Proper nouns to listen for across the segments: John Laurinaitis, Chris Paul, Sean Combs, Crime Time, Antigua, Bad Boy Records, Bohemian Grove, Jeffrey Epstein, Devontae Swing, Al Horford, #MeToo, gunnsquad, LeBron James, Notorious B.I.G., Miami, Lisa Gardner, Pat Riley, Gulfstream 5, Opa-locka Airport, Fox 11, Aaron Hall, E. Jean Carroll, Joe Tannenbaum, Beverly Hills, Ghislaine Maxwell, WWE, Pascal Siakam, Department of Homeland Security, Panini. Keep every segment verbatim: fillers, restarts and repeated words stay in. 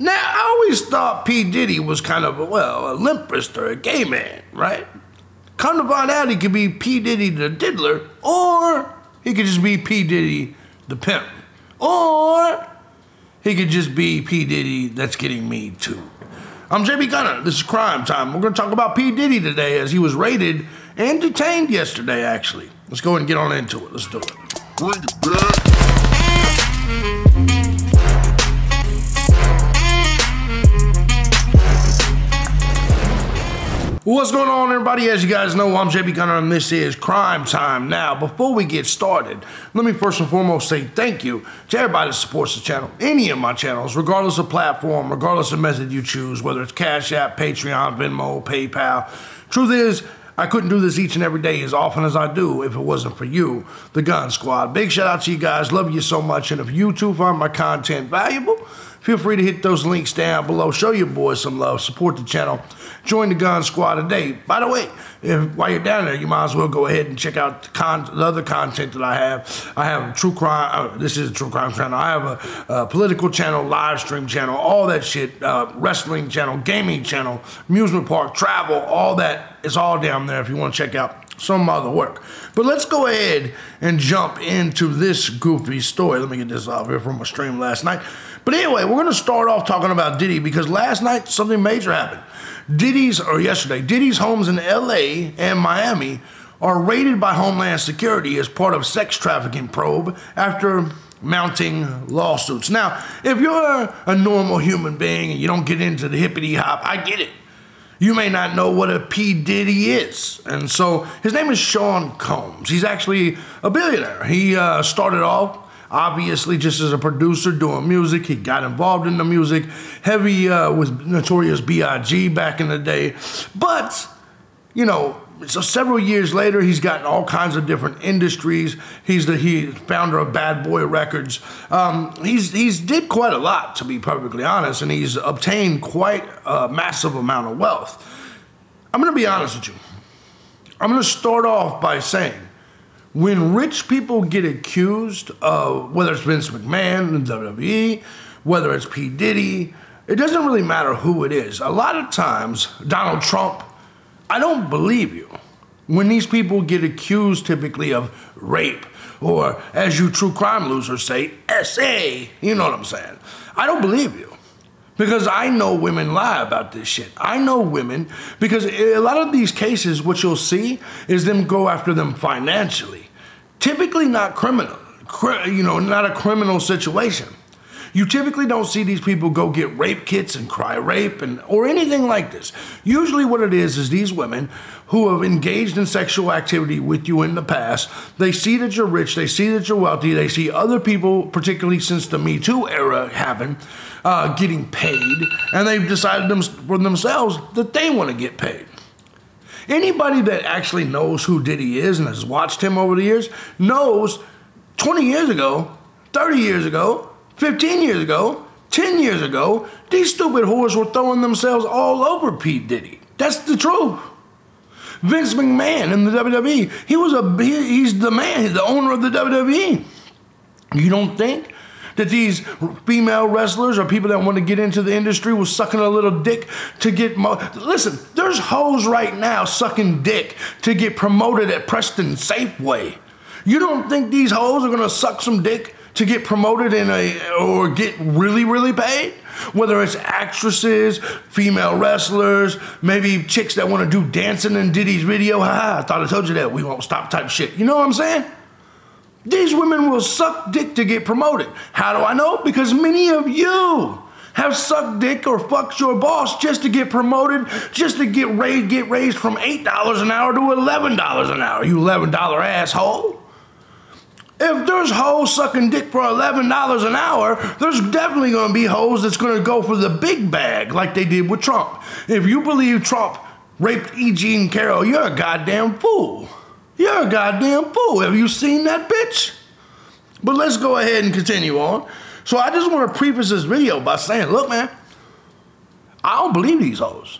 Now, I always thought P. Diddy was kind of, well, a limp wrister, a gay man, right? Come to find out, he could be P. Diddy the diddler, or he could just be P. Diddy the pimp, or he could just be P. Diddy that's getting me too. I'm J B. Gunner. This is Crime Time. We're going to talk about P. Diddy today as he was raided and detained yesterday, actually. Let's go ahead and get on into it. Let's do it. Bring it back. What's going on, everybody? As you guys know, I'm J B. Gunner, and this is Crime Time. Now, before we get started, let me first and foremost say thank you to everybody that supports the channel, any of my channels, regardless of platform, regardless of method you choose, whether it's Cash App, Patreon, Venmo, PayPal. Truth is, I couldn't do this each and every day as often as I do if it wasn't for you, the Gun Squad. Big shout out to you guys. Love you so much. And if you too find my content valuable, feel free to hit those links down below. Show your boys some love. Support the channel. Join the Gun Squad today. By the way, if, while you're down there, you might as well go ahead and check out the, con the other content that I have. I have a true crime. Uh, this is a true crime channel. I have a, a political channel, live stream channel, all that shit. Uh, wrestling channel, gaming channel, amusement park, travel, all that. It's all down there if you want to check out some other work. But let's go ahead and jump into this goofy story. Let me get this off here from my stream last night. But anyway, we're going to start off talking about Diddy because last night something major happened. Diddy's, or yesterday, Diddy's homes in L A and Miami are raided by Homeland Security as part of sex trafficking probe after mounting lawsuits. Now, if you're a normal human being and you don't get into the hippity hop, I get it. You may not know what a P. Diddy is. And so his name is Sean Combs. He's actually a billionaire. He uh, started off, obviously, just as a producer doing music. He got involved in the music, heavy uh, with Notorious B I G back in the day. But, you know, so several years later, he's gotten all kinds of different industries. He's the he founder of Bad Boy Records. Um, he's he's did quite a lot, to be perfectly honest, and he's obtained quite a massive amount of wealth. I'm going to be honest with you. I'm going to start off by saying, when rich people get accused of, whether it's Vince McMahon in W W E, whether it's P. Diddy, it doesn't really matter who it is. A lot of times, Donald Trump, I don't believe you when these people get accused typically of rape or, as you true crime losers say, S A. You know what I'm saying? I don't believe you because I know women lie about this shit. I know women because a lot of these cases, what you'll see is them go after them financially, typically not criminal, cri you know, not a criminal situation. You typically don't see these people go get rape kits and cry rape and or anything like this. Usually what it is is these women who have engaged in sexual activity with you in the past, they see that you're rich, they see that you're wealthy, they see other people, particularly since the Me Too era happened, uh, getting paid, and they've decided them, for themselves that they want to get paid. Anybody that actually knows who Diddy is and has watched him over the years knows twenty years ago, thirty years ago, fifteen years ago, ten years ago, these stupid whores were throwing themselves all over P. Diddy. That's the truth. Vince McMahon in the W W E, he was a, he, he's the man, he's the owner of the W W E. You don't think that these female wrestlers or people that want to get into the industry were sucking a little dick to get, mo listen, there's hoes right now sucking dick to get promoted at Preston Safeway. You don't think these hoes are going to suck some dick to get promoted in a, or get really, really paid? Whether it's actresses, female wrestlers, maybe chicks that want to do dancing in Diddy's video. Ha, I thought I told you that. We won't stop type shit. You know what I'm saying? These women will suck dick to get promoted. How do I know? Because many of you have sucked dick or fucked your boss just to get promoted, just to get raised, get raised from eight dollars an hour to eleven dollars an hour, you eleven dollar asshole. If there's hoes sucking dick for eleven dollars an hour, there's definitely going to be hoes that's going to go for the big bag like they did with Trump. If you believe Trump raped E. Jean Carroll, you're a goddamn fool. You're a goddamn fool. Have you seen that bitch? But let's go ahead and continue on. So I just want to preface this video by saying, look, man, I don't believe these hoes.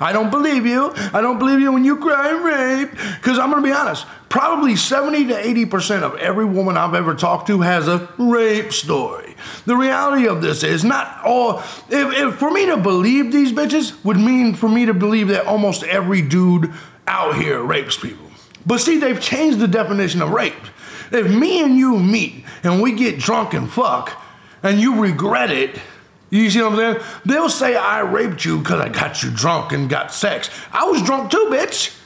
I don't believe you. I don't believe you when you cry rape. Because I'm going to be honest, probably seventy to eighty percent of every woman I've ever talked to has a rape story. The reality of this is not all, if, if for me to believe these bitches would mean for me to believe that almost every dude out here rapes people. But see, they've changed the definition of rape. If me and you meet and we get drunk and fuck and you regret it, you see what I'm saying? They'll say I raped you because I got you drunk and got sex. I was drunk too, bitch.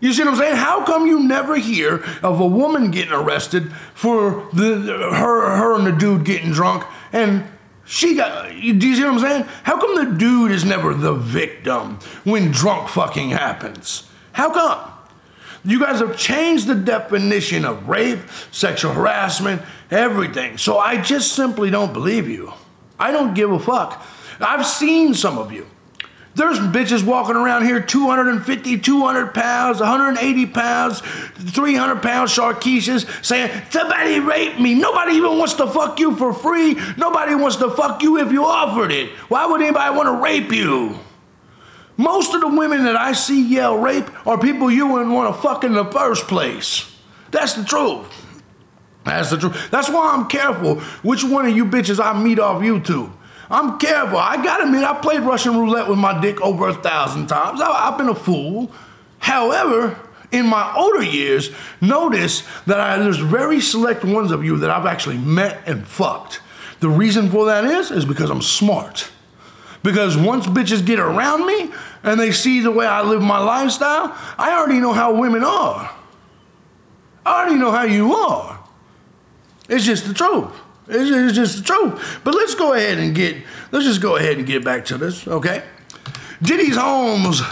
You see what I'm saying? How come you never hear of a woman getting arrested for the, her, her and the dude getting drunk and she got, do you see what I'm saying? How come the dude is never the victim when drunk fucking happens? How come? You guys have changed the definition of rape, sexual harassment, everything. So I just simply don't believe you. I don't give a fuck. I've seen some of you. There's bitches walking around here two hundred fifty, two hundred pounds, one hundred eighty pounds, three hundred pounds Sharkeeshas saying, somebody raped me. Nobody even wants to fuck you for free. Nobody wants to fuck you if you offered it. Why would anybody want to rape you? Most of the women that I see yell rape are people you wouldn't want to fuck in the first place. That's the truth. That's the truth. That's why I'm careful which one of you bitches I meet off YouTube. I'm careful. I gotta admit, I played Russian roulette with my dick over a thousand times. I, I've been a fool. However, in my older years, notice that I, there's very select ones of you that I've actually met and fucked. The reason for that is, is because I'm smart. Because once bitches get around me and they see the way I live my lifestyle, I already know how women are. I already know how you are. It's just the truth. It's just, it's just the truth. But let's go ahead and get, let's just go ahead and get back to this, okay? Diddy's homes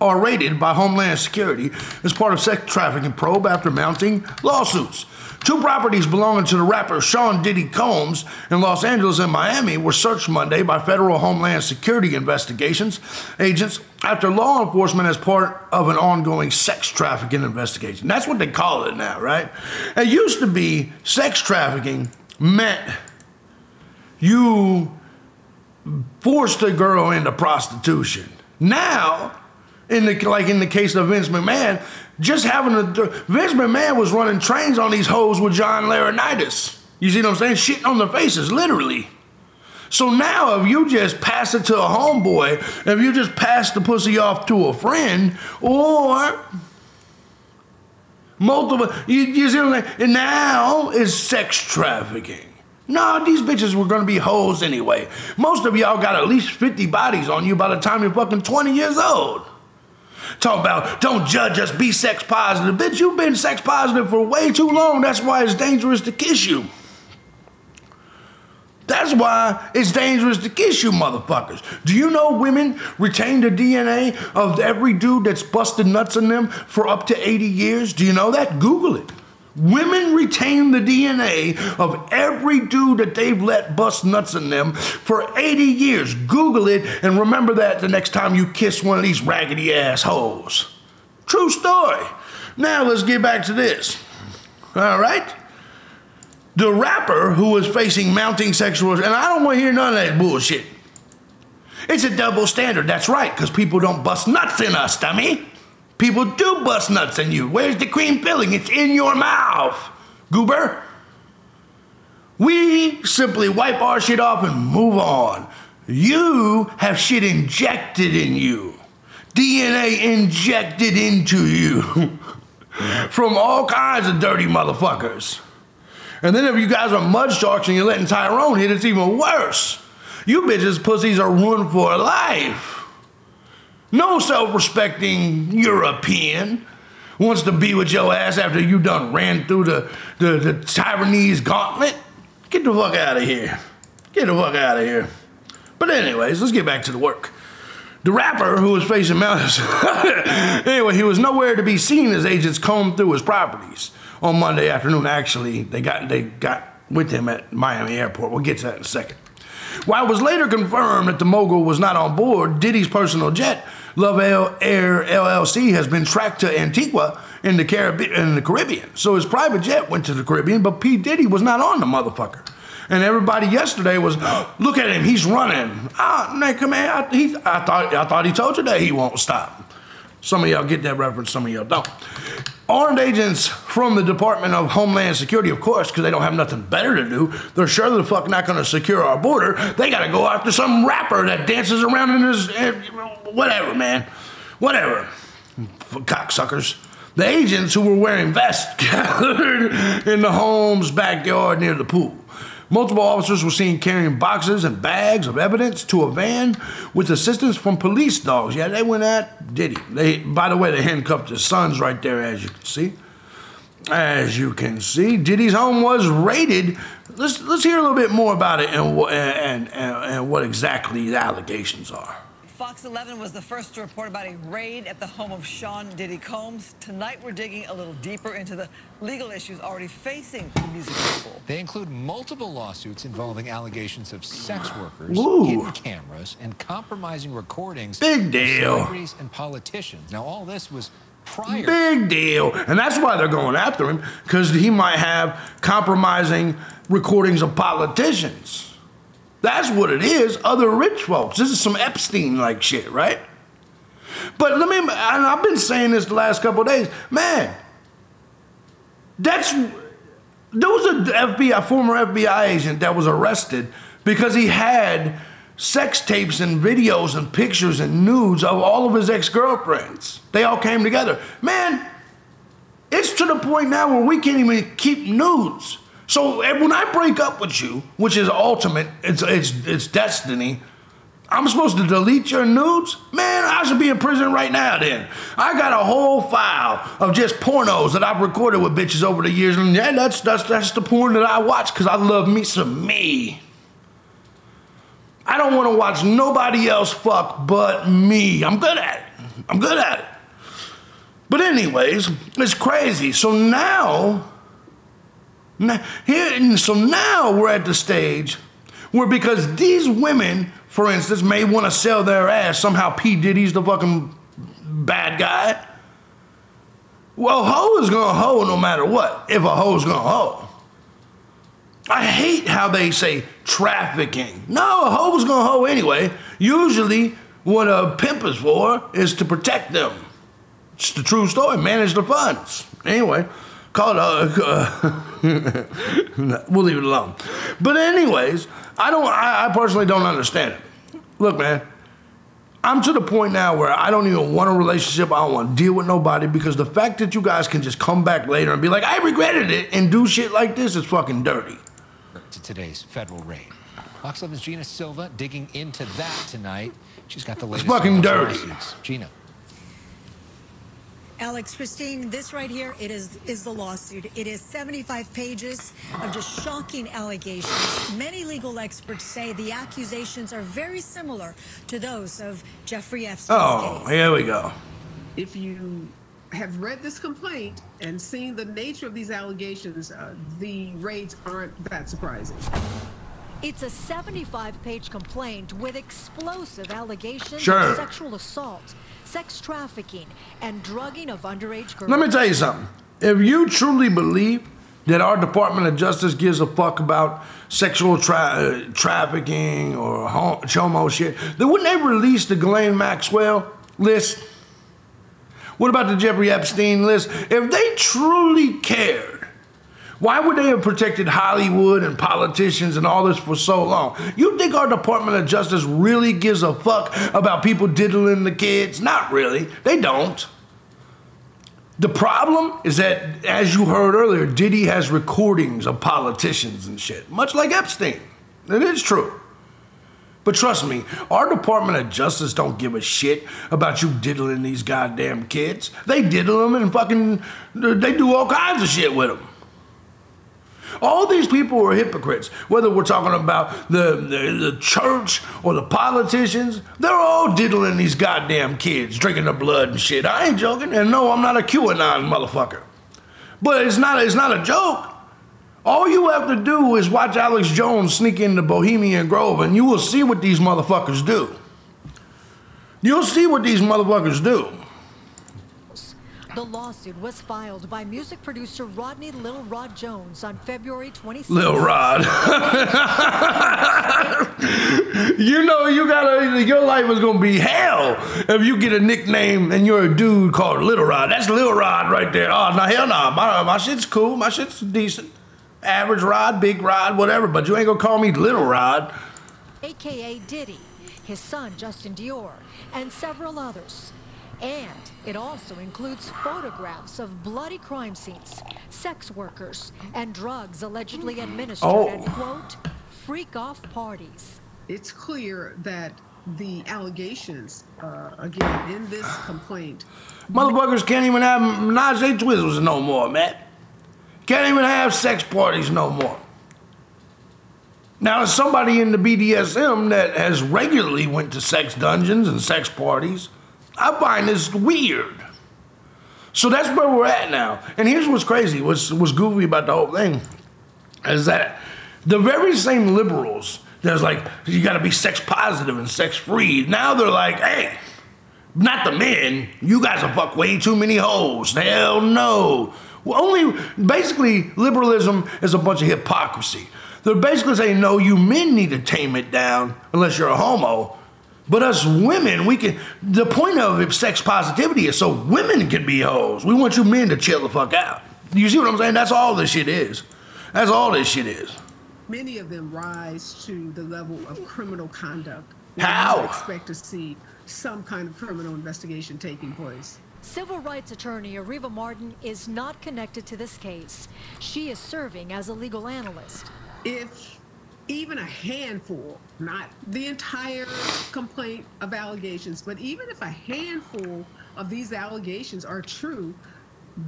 are raided by Homeland Security as part of sex trafficking probe after mounting lawsuits. Two properties belonging to the rapper Sean Diddy Combs in Los Angeles and Miami were searched Monday by federal Homeland Security investigations agents after law enforcement as part of an ongoing sex trafficking investigation. That's what they call it now, right? It used to be sex trafficking meant you forced a girl into prostitution. Now, in the, like in the case of Vince McMahon, just having a, Vince McMahon was running trains on these hoes with John Laurinaitis. You see what I'm saying? Shitting on their faces, literally. So now if you just pass it to a homeboy, if you just pass the pussy off to a friend, or multiple, you, you see what I'm saying? And now it's sex trafficking. No, these bitches were gonna be hoes anyway. Most of y'all got at least fifty bodies on you by the time you're fucking twenty years old. Talk about, don't judge us, be sex positive. Bitch, you've been sex positive for way too long. That's why it's dangerous to kiss you. That's why it's dangerous to kiss you, motherfuckers. Do you know women retain the D N A of every dude that's busted nuts in them for up to eighty years? Do you know that? Google it. Women retain the D N A of every dude that they've let bust nuts in them for eighty years. Google it and remember that the next time you kiss one of these raggedy assholes. True story. Now let's get back to this. All right. The rapper who was facing mounting sexual, and I don't want to hear none of that bullshit. It's a double standard. That's right, because people don't bust nuts in us, dummy. People do bust nuts in you. Where's the cream filling? It's in your mouth, goober. We simply wipe our shit off and move on. You have shit injected in you. D N A injected into you from all kinds of dirty motherfuckers. And then if you guys are mud sharks and you're letting Tyrone hit, it's even worse. You bitches pussies are ruined for life. No self-respecting European wants to be with your ass after you done ran through the, the, the Taiwanese gauntlet. Get the fuck out of here. Get the fuck out of here. But anyways, let's get back to the work. The rapper who was facing mountains. Anyway, he was nowhere to be seen as agents combed through his properties on Monday afternoon. Actually, they got, they got with him at Miami airport. We'll get to that in a second. While it was later confirmed that the mogul was not on board, Diddy's personal jet, Love L Air L L C, has been tracked to Antigua in the, Carib in the Caribbean. So his private jet went to the Caribbean, but P. Diddy was not on the motherfucker. And everybody yesterday was, oh, look at him, he's running. Ah, nigga, man, I, he, I, thought, I thought he told you that he won't stop. Some of y'all get that reference, some of y'all don't. Armed agents from the Department of Homeland Security, of course, because they don't have nothing better to do. They're sure the fuck not going to secure our border. They got to go after some rapper that dances around in his... Whatever, man. Whatever. Cocksuckers. The agents who were wearing vests gathered in the home's backyard near the pool. Multiple officers were seen carrying boxes and bags of evidence to a van with assistance from police dogs. Yeah, they went at Diddy. They, by the way, they handcuffed his sons right there, as you can see. As you can see, Diddy's home was raided. Let's, let's hear a little bit more about it and, and, and, and what exactly the allegations are. Fox eleven was the first to report about a raid at the home of Sean Diddy Combs. Tonight, we're digging a little deeper into the legal issues already facing the music people. They include multiple lawsuits involving allegations of sex workers, hidden cameras, and compromising recordings. Big deal. Celebrities and politicians. Now, all this was prior. Big deal. And that's why they're going after him, because he might have compromising recordings of politicians. That's what it is, other rich folks. This is some Epstein-like shit, right? But let me, and I've been saying this the last couple of days, man, that's, there was a F B I, former F B I agent that was arrested because he had sex tapes and videos and pictures and nudes of all of his ex-girlfriends. They all came together. Man, it's to the point now where we can't even keep nudes. So when I break up with you, which is ultimate, it's, it's, it's destiny, I'm supposed to delete your nudes? Man, I should be in prison right now then. I got a whole file of just pornos that I've recorded with bitches over the years. And yeah, that's, that's, that's the porn that I watch because I love me some me. I don't want to watch nobody else fuck but me. I'm good at it. I'm good at it. But anyways, it's crazy. So now... Now, here, so now we're at the stage where because these women, for instance, may want to sell their ass. Somehow P. Diddy's the fucking bad guy. Well, hoe is going to hoe no matter what, if a hoe is going to hoe. I hate how they say trafficking. No, a hoe is going to hoe anyway. Usually what a pimp is for is to protect them. It's the true story. Manage the funds. Anyway. Call it a, uh, no, we'll leave it alone. But anyways, I don't. I, I personally don't understand it. Look, man, I'm to the point now where I don't even want a relationship. I don't want to deal with nobody because the fact that you guys can just come back later and be like, I regretted it, and do shit like this is fucking dirty. To today's federal raid, Fox eleven's Gina Silva digging into that tonight. She's got the latest. It's fucking dirty, Gina. Alex Christine, this right here, it is is the lawsuit. It is seventy-five pages of just shocking allegations. Many legal experts say the accusations are very similar to those of Jeffrey Epstein's oh, case. Here we go. If you have read this complaint and seen the nature of these allegations, uh, the raids aren't that surprising. It's a seventy-five page complaint with explosive allegations sure. of sexual assault, sex trafficking, and drugging of underage girls. Let me tell you something. If you truly believe that our Department of Justice gives a fuck about sexual tra trafficking or chomo shit, then wouldn't they release the Ghislaine Maxwell list? What about the Jeffrey Epstein list? If they truly cared, why would they have protected Hollywood and politicians and all this for so long? You think our Department of Justice really gives a fuck about people diddling the kids? Not really. They don't. The problem is that, as you heard earlier, Diddy has recordings of politicians and shit, much like Epstein. It is true. But trust me, our Department of Justice don't give a shit about you diddling these goddamn kids. They diddle them and fucking, they do all kinds of shit with them. All these people are hypocrites, whether we're talking about the, the, the church or the politicians. They're all diddling these goddamn kids, drinking their blood and shit. I ain't joking. And no, I'm not a QAnon motherfucker. But it's not, it's not a joke. All you have to do is watch Alex Jones sneak into Bohemian Grove and you will see what these motherfuckers do. You'll see what these motherfuckers do. The lawsuit was filed by music producer Rodney Little Rod Jones on February twenty-sixth. Little Rod. You know, you gotta, your life is gonna be hell if you get a nickname and you're a dude called Little Rod. That's Little Rod right there. Oh, no, hell no. My, my shit's cool. My shit's decent. Average Rod, big Rod, whatever. But you ain't gonna call me Little Rod. A K A Diddy, his son Justin Dior, and several others. And it also includes photographs of bloody crime scenes, sex workers, and drugs allegedly administered oh. at, quote, freak-off parties. It's clear that the allegations, uh, again, in this complaint... Motherfuckers can't even have Menage a Twizzles no more, man. Can't even have sex parties no more. Now, there's somebody in the B D S M that has regularly went to sex dungeons and sex parties. I find this weird. So that's where we're at now. And here's what's crazy, what's, what's goofy about the whole thing, is that the very same liberals that's like, you gotta be sex positive and sex free. Now they're like, hey, not the men. You guys have fucked way too many hoes. Hell no. Well, only, basically, liberalism is a bunch of hypocrisy. They're basically saying, no, you men need to tame it down unless you're a homo. But us women, we can, the point of sex positivity is so women can be hoes. We want you men to chill the fuck out. You see what I'm saying? That's all this shit is. That's all this shit is. Many of them rise to the level of criminal conduct. How? Expect to see some kind of criminal investigation taking place. Civil rights attorney Areva Martin is not connected to this case. She is serving as a legal analyst. If even a handful, not the entire complaint of allegations, but even if a handful of these allegations are true,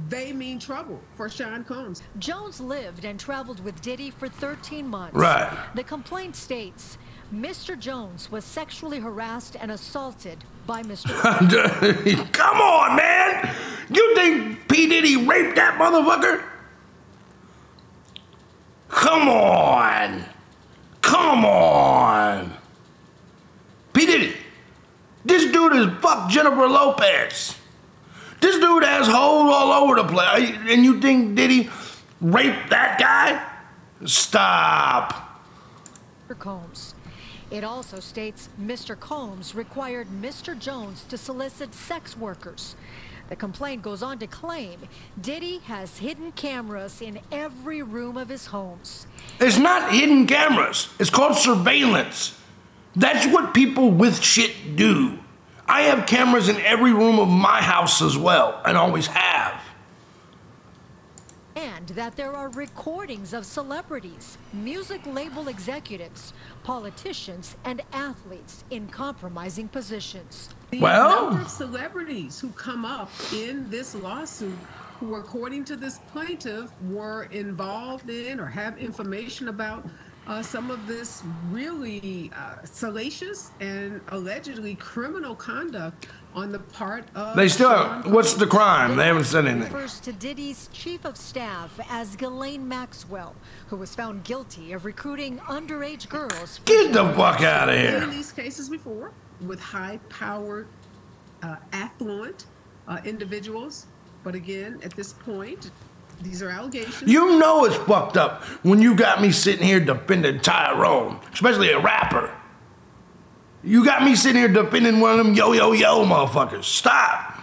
they mean trouble for Sean Combs. Jones lived and traveled with Diddy for thirteen months. Right. The complaint states, Mister Jones was sexually harassed and assaulted by Mister Come on, man! You think P. Diddy raped that motherfucker? Come on! Come on. P. Diddy. This dude is fuck Jennifer Lopez. This dude has holes all over the place. And you think Diddy raped that guy? Stop. Mister Combs. It also states Mister Combs required Mister Jones to solicit sex workers. The complaint goes on to claim Diddy has hidden cameras in every room of his homes. It's not hidden cameras. It's called surveillance. That's what people with shit do. I have cameras in every room of my house as well, and always have. And that there are recordings of celebrities, music label executives, politicians, and athletes in compromising positions. The well, number of celebrities who come up in this lawsuit who, according to this plaintiff, were involved in or have information about uh, some of this really uh, salacious and allegedly criminal conduct on the part of... They still... Sean what's the crime? They haven't said anything. ...refers to Diddy's chief of staff as Ghislaine Maxwell, who was found guilty of recruiting underage girls... Get the fuck out of here! ...in these cases before... with high-powered, uh, affluent uh, individuals. But again, at this point, these are allegations. You know it's fucked up when you got me sitting here defending Tyrone, especially a rapper. You got me sitting here defending one of them yo-yo-yo motherfuckers. Stop.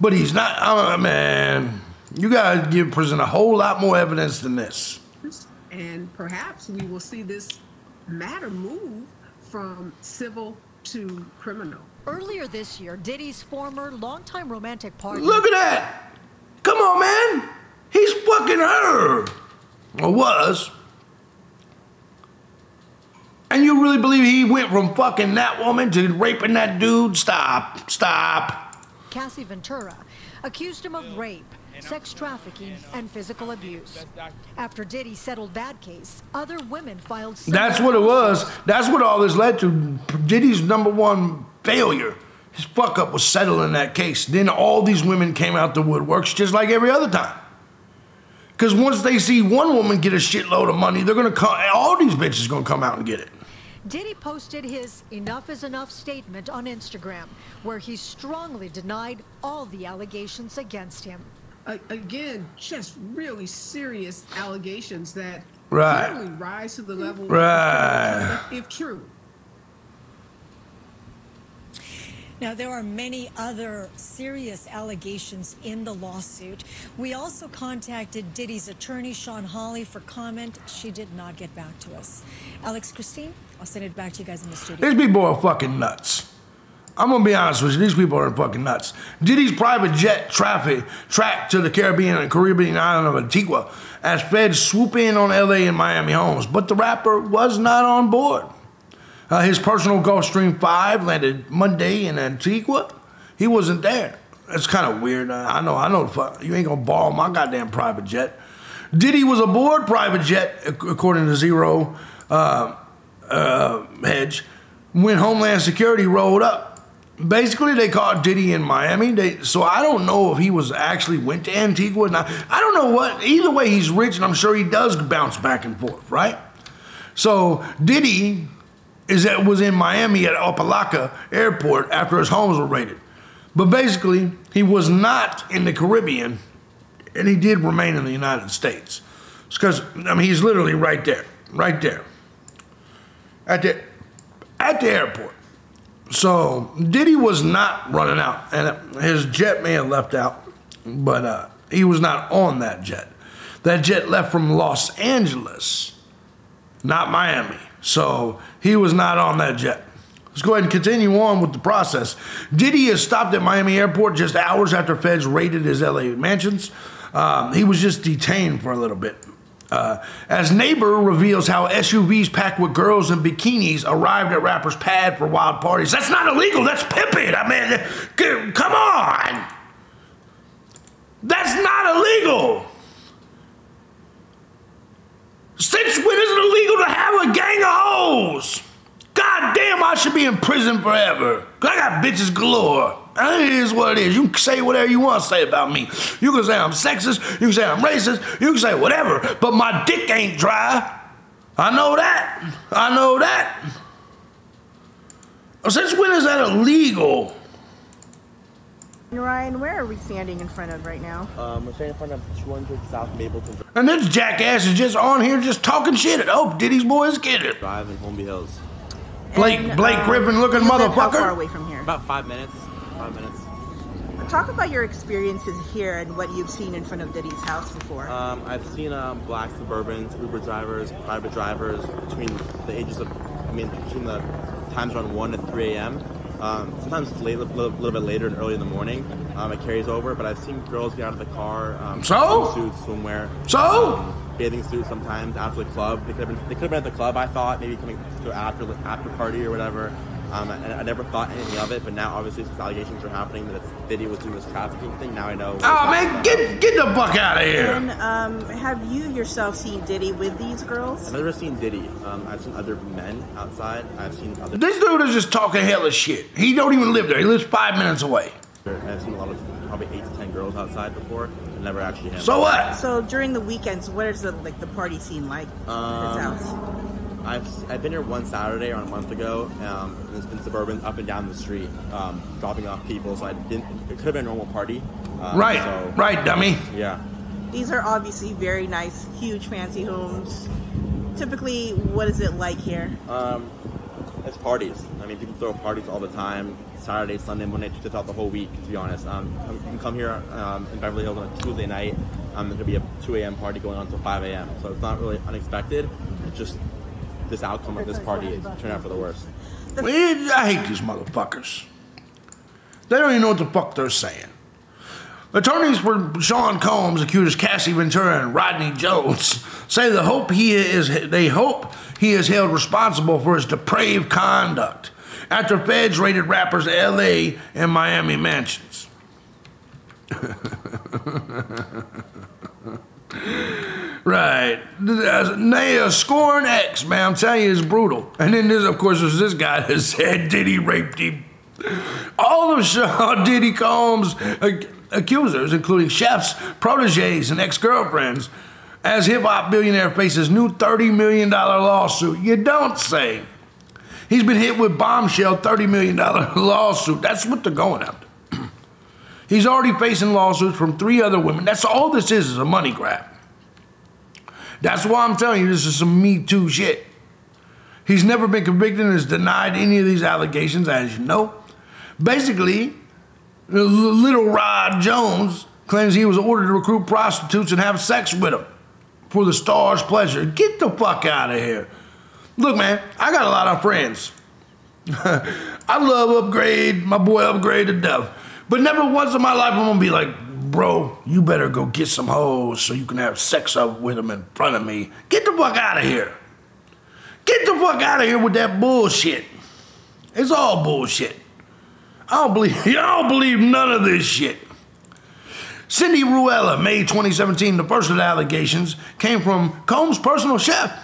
But he's not, uh, man. You gotta give prison a whole lot more evidence than this. And perhaps we will see this matter move from civil to criminal. Earlier this year, Diddy's former longtime romantic partner. Look at that! Come on, man! He's fucking her! Or was. And you really believe he went from fucking that woman to raping that dude? Stop. Stop. Cassie Ventura accused him of rape, sex trafficking, and physical abuse. After Diddy settled that case, other women filed... That's what it was. That's what all this led to. Diddy's number one failure, his fuck-up, was settling that case. Then all these women came out the woodworks just like every other time. Because once they see one woman get a shitload of money, they're going to come... All these bitches going to come out and get it. Diddy posted his Enough is Enough statement on Instagram, where he strongly denied all the allegations against him. Uh, again, just really serious allegations that right. clearly rise to the level right. of, if true. Now, there are many other serious allegations in the lawsuit. We also contacted Diddy's attorney, Sean Holley, for comment. She did not get back to us. Alex Christine, I'll send it back to you guys in the studio. These people are fucking nuts. I'm going to be honest with you. These people are fucking nuts. Diddy's private jet traffic tracked to the Caribbean and Caribbean island of Antigua as feds swoop in on L A and Miami homes. But the rapper was not on board. Uh, his personal Gulfstream five landed Monday in Antigua. He wasn't there. That's kind of weird. Uh, I know, I know. You ain't gonna borrow my goddamn private jet. Diddy was aboard private jet, according to Zero uh, uh, Hedge, when Homeland Security rolled up. Basically, they caught Diddy in Miami. They, so I don't know if he was actually went to Antigua or not. I don't know what. Either way, he's rich, and I'm sure he does bounce back and forth, right? So Diddy is that was in Miami at Opa-locka Airport after his homes were raided. But basically, he was not in the Caribbean, and he did remain in the United States. It's because, I mean, he's literally right there, right there, at the, at the airport. So Diddy was not running out, and his jet may have left out, but uh, he was not on that jet. That jet left from Los Angeles, not Miami. So he was not on that jet. Let's go ahead and continue on with the process. Diddy is stopped at Miami Airport just hours after feds raided his L A mansions. Um, he was just detained for a little bit. Uh, as neighbor reveals how S U Vs packed with girls in bikinis arrived at rapper's pad for wild parties. That's not illegal. That's pimping. I mean, come on. That's not illegal. Since when is it illegal to have a gang of hoes? God damn, I should be in prison forever. Cause I got bitches galore. It is what it is. You can say whatever you want to say about me. You can say I'm sexist. You can say I'm racist. You can say whatever. But my dick ain't dry. I know that. I know that. Since when is that illegal? Ryan, where are we standing in front of right now? Um, we're standing in front of two hundred South Mapleton. And this jackass is just on here just talking shit at oh, Diddy's boys get it. Drive in Holmby Hills. Blake, and, Blake um, Griffin looking motherfucker. How far away from here? About five minutes. Five minutes. Talk about your experiences here and what you've seen in front of Diddy's house before. Um, I've seen um, black Suburbans, Uber drivers, private drivers between the ages of, I mean, between the times around one to three A M Um, sometimes it's late, a little, little bit later and early in the morning. Um, it carries over, but I've seen girls get out of the car, um, so? suits, swimwear, so? um, bathing suits sometimes after the club. They could have been, they could have been at the club, I thought, maybe coming to an after, after party or whatever. Um, and I never thought anything of it, but now obviously since allegations are happening that Diddy was doing this trafficking thing, now I know. Oh man, get, get the fuck out of here! And um, have you yourself seen Diddy with these girls? I've never seen Diddy. Um, I've seen other men outside. I've seen other... This dude is just talking hella shit. He don't even live there. He lives five minutes away. I've seen a lot of, probably eight to ten girls outside before. I've never actually had... So what? So during the weekends, what is the, like, the party scene like um, at his house? I've, I've been here one Saturday or a month ago, um, and it's been Suburban up and down the street, um, dropping off people, so I didn't, it could have been a normal party. Um, right, so, right, dummy. Yeah. These are obviously very nice, huge, fancy homes. Typically, what is it like here? Um, it's parties. I mean, people throw parties all the time, Saturday, Sunday, Monday, throughout the whole week, to be honest. Um, you can come here um, in Beverly Hills on a Tuesday night, um, there could be a two A M party going on until five A M, so it's not really unexpected, it's just... This outcome of this party is turned out for the worst. Well, I hate these motherfuckers. They don't even know what the fuck they're saying. Attorneys for Sean Combs accused Cassie Ventura and Rodney Jones say the hope he is they hope he is held responsible for his depraved conduct after feds raided rappers L A and Miami mansions. Right. Naya scorn X, man. I'm telling you, it's brutal. And then this, of course, was this guy that said Diddy raped him. All of Sean Diddy Combs' accusers, including chefs, proteges, and ex-girlfriends, as hip-hop billionaire faces new thirty million dollar lawsuit. You don't say. He's been hit with bombshell thirty million dollar lawsuit. That's what they're going after. He's already facing lawsuits from three other women. That's all this is, is a money grab. That's why I'm telling you, this is some Me Too shit. He's never been convicted and has denied any of these allegations, as you know. Basically, Little Rod Jones claims he was ordered to recruit prostitutes and have sex with them for the star's pleasure. Get the fuck out of here. Look, man, I got a lot of friends. I love Upgrade, my boy Upgrade to death. But never once in my life I'm going to be like, bro, you better go get some hoes so you can have sex up with them in front of me. Get the fuck out of here. Get the fuck out of here with that bullshit. It's all bullshit. I don't believe, y'all believe none of this shit. Cindy Ruella, May twenty seventeen, the first of the allegations came from Combs' personal chef.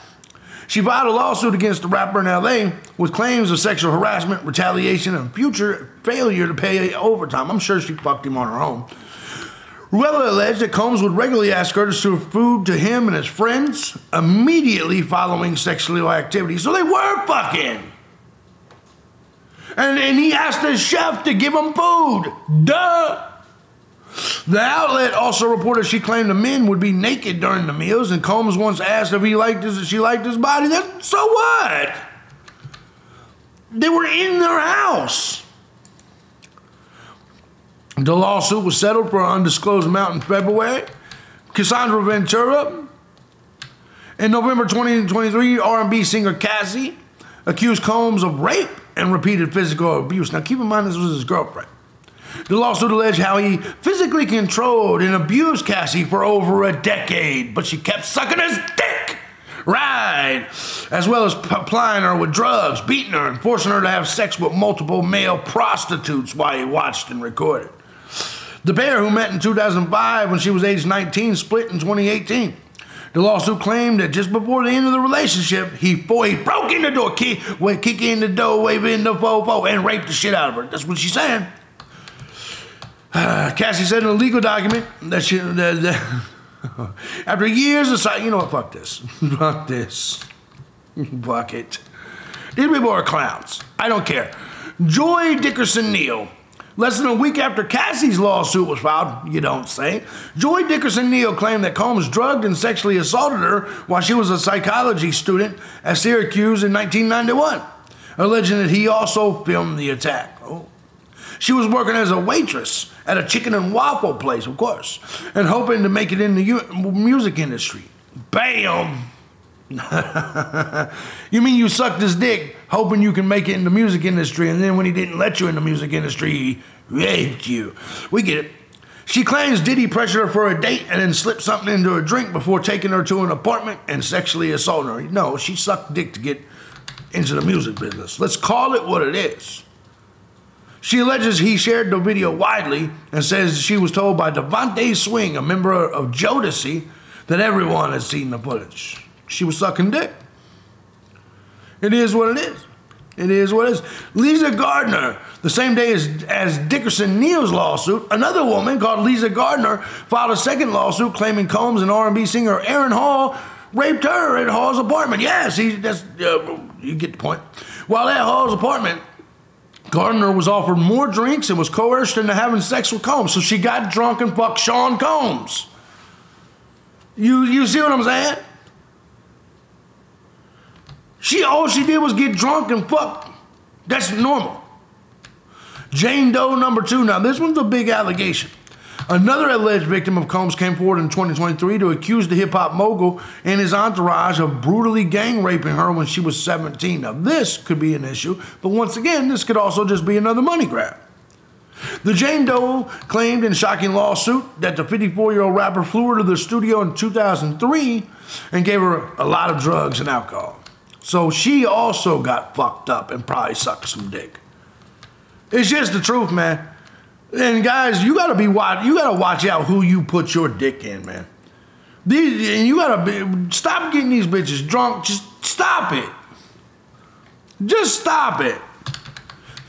She filed a lawsuit against the rapper in L A with claims of sexual harassment, retaliation, and future failure to pay overtime. I'm sure she fucked him on her own. Ruella alleged that Combs would regularly ask her to serve food to him and his friends immediately following sexual activity. So they were fucking. And, and he asked his chef to give him food. Duh. The outlet also reported she claimed the men would be naked during the meals, and Combs once asked if he liked his, if she liked his body. That, so what? They were in their house. The lawsuit was settled for an undisclosed amount in February. Cassandra Ventura. In November twenty twenty-three, R and B singer Cassie accused Combs of rape and repeated physical abuse. Now keep in mind this was his girlfriend. The lawsuit alleged how he physically controlled and abused Cassie for over a decade, but she kept sucking his dick, right? As well as applying her with drugs, beating her, and forcing her to have sex with multiple male prostitutes while he watched and recorded. The pair, who met in two thousand five when she was age nineteen, split in twenty eighteen. The lawsuit claimed that just before the end of the relationship, he, he broke in the door, kick, kick in the door, wave in the fofo, and raped the shit out of her. That's what she's saying. Uh, Cassie said in a legal document that she, that, that after years of silence, you know what, fuck this. Fuck this. Fuck it. These people are clowns. I don't care. Joy Dickerson Neal. Less than a week after Cassie's lawsuit was filed, you don't say, Joy Dickerson Neal claimed that Combs drugged and sexually assaulted her while she was a psychology student at Syracuse in nineteen ninety-one, alleging that he also filmed the attack. Oh. She was working as a waitress at a chicken and waffle place, of course, and hoping to make it in the music industry. Bam! You mean you sucked his dick, hoping you can make it in the music industry, and then when he didn't let you in the music industry, he raped you. We get it. She claims Diddy pressured her for a date and then slipped something into her drink before taking her to an apartment and sexually assaulting her. No, she sucked dick to get into the music business. Let's call it what it is. She alleges he shared the video widely and says she was told by Devontae Swing, a member of Jodeci, that everyone had seen the footage. She was sucking dick. It is what it is. It is what it is. Lisa Gardner, the same day as, as Dickerson Neal's lawsuit, another woman called Lisa Gardner filed a second lawsuit claiming Combs and R and B singer Aaron Hall raped her at Hall's apartment. Yes, he, that's, uh, you get the point. While at Hall's apartment, Gardner was offered more drinks and was coerced into having sex with Combs. So she got drunk and fucked Sean Combs. You, you see what I'm saying? She, all she did was get drunk and fuck. That's normal. Jane Doe number two. Now this one's a big allegation. Another alleged victim of Combs came forward in twenty twenty-three to accuse the hip-hop mogul and his entourage of brutally gang raping her when she was seventeen. Now, this could be an issue, but once again, this could also just be another money grab. The Jane Doe claimed in a shocking lawsuit that the fifty-four-year-old rapper flew her to the studio in two thousand three and gave her a lot of drugs and alcohol. So she also got fucked up and probably sucked some dick. It's just the truth, man. And guys, you gotta be watch. You gotta watch out who you put your dick in, man. These, and you gotta be, stop getting these bitches drunk. Just stop it. Just stop it.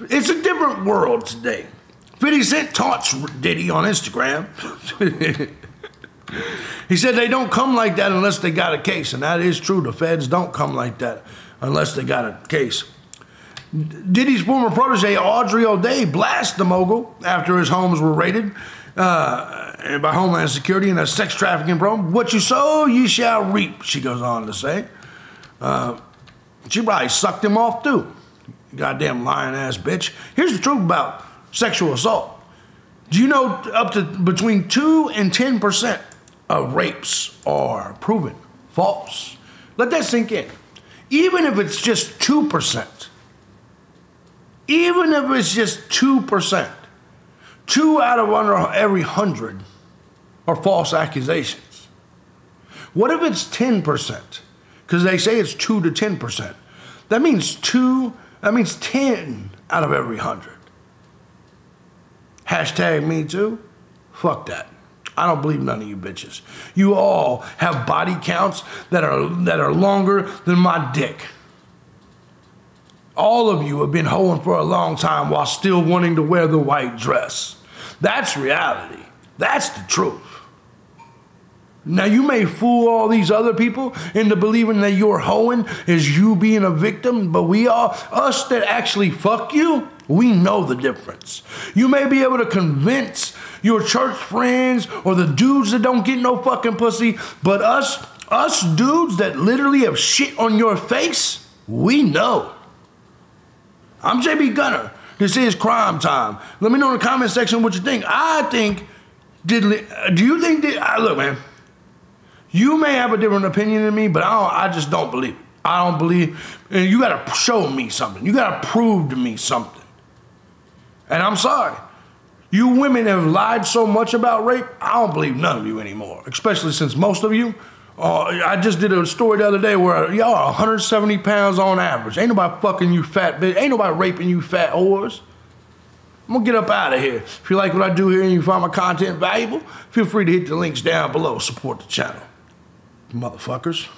It's a different world today. fifty Cent taunts Diddy on Instagram. He said they don't come like that unless they got a case, and that is true. The feds don't come like that unless they got a case. Diddy's former protege, Audrey O'Day, blasted the mogul after his homes were raided uh, by Homeland Security in a sex trafficking program. What you sow, you shall reap, she goes on to say. Uh, she probably sucked him off, too. Goddamn lying-ass bitch. Here's the truth about sexual assault. Do you know up to between two and ten percent of rapes are proven false? Let that sink in. Even if it's just two percent. Even if it's just two percent. Two out of under every hundred are false accusations. What if it's ten percent? Because they say it's two to ten percent. That means two, that means ten out of every hundred. Hashtag me too. Fuck that. I don't believe none of you bitches. You all have body counts that are that are longer than my dick. All of you have been hoeing for a long time while still wanting to wear the white dress. That's reality. That's the truth. Now, you may fool all these other people into believing that your hoeing is you being a victim, but we all, us that actually fuck you, we know the difference. You may be able to convince your church friends or the dudes that don't get no fucking pussy, but us, us dudes that literally have shit on your face, we know. I'm J B. Gunner. This is Crime Time. Let me know in the comment section what you think. I think, did, do you think, did, uh, look, man. You may have a different opinion than me, but I, don't, I just don't believe it. I don't believe. And you got to show me something. You got to prove to me something. And I'm sorry. You women have lied so much about rape, I don't believe none of you anymore, especially since most of you. Uh, I just did a story the other day where y'all are one hundred seventy pounds on average. Ain't nobody fucking you fat bitch. Ain't nobody raping you fat whores. I'm going to get up out of here. If you like what I do here and you find my content valuable, feel free to hit the links down below. Support the channel. Motherfuckers.